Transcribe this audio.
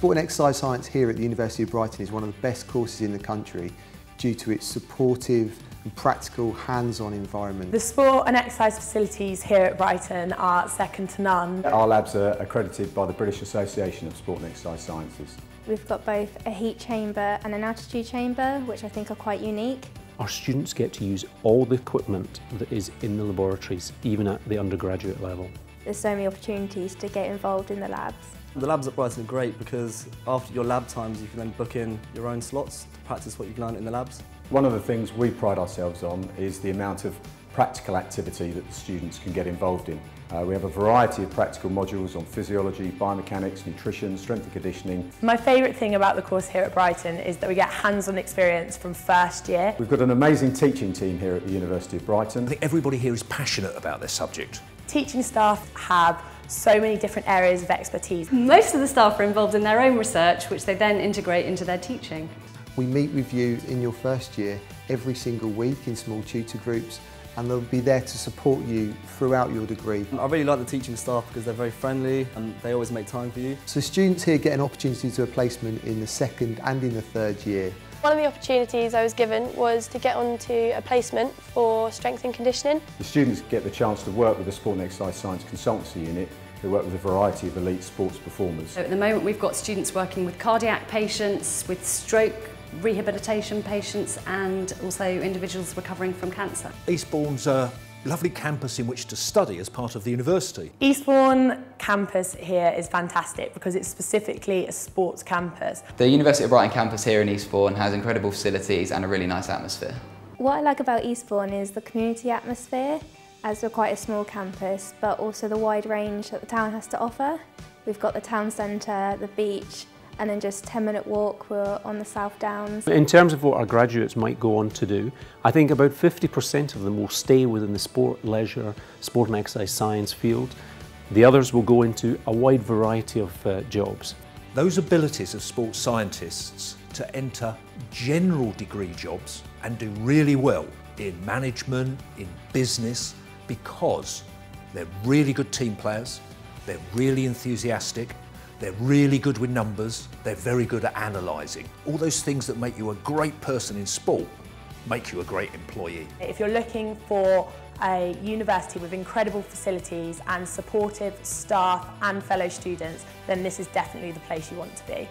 Sport and Exercise Science here at the University of Brighton is one of the best courses in the country due to its supportive and practical hands-on environment. The sport and exercise facilities here at Brighton are second to none. Our labs are accredited by the British Association of Sport and Exercise Sciences. We've got both a heat chamber and an altitude chamber, which I think are quite unique. Our students get to use all the equipment that is in the laboratories, even at the undergraduate level. There's so many opportunities to get involved in the labs. The labs at Brighton are great because after your lab times you can then book in your own slots to practice what you've learned in the labs. One of the things we pride ourselves on is the amount of practical activity that the students can get involved in. We have a variety of practical modules on physiology, biomechanics, nutrition, strength and conditioning. My favourite thing about the course here at Brighton is that we get hands-on experience from first year. We've got an amazing teaching team here at the University of Brighton. I think everybody here is passionate about this subject. Teaching staff have so many different areas of expertise. Most of the staff are involved in their own research, which they then integrate into their teaching. We meet with you in your first year every single week in small tutor groups, and they'll be there to support you throughout your degree. I really like the teaching staff because they're very friendly and they always make time for you. So students here get an opportunity to a placement in the second and in the third year. One of the opportunities I was given was to get onto a placement for strength and conditioning. The students get the chance to work with the Sport and Exercise Science Consultancy Unit, who work with a variety of elite sports performers. So at the moment we've got students working with cardiac patients, with stroke rehabilitation patients, and also individuals recovering from cancer. Eastbourne's a lovely campus in which to study as part of the university. Eastbourne campus here is fantastic because it's specifically a sports campus. The University of Brighton campus here in Eastbourne has incredible facilities and a really nice atmosphere. What I like about Eastbourne is the community atmosphere, as we're quite a small campus, but also the wide range that the town has to offer. We've got the town centre, the beach, and then just 10-minute walk, we're on the South Downs. In terms of what our graduates might go on to do, I think about 50% of them will stay within the sport, leisure, sport and exercise science field. The others will go into a wide variety of jobs. Those abilities of sports scientists to enter general degree jobs and do really well in management, in business, because they're really good team players, they're really enthusiastic, they're really good with numbers, they're very good at analysing. All those things that make you a great person in sport make you a great employee. If you're looking for a university with incredible facilities and supportive staff and fellow students, then this is definitely the place you want to be.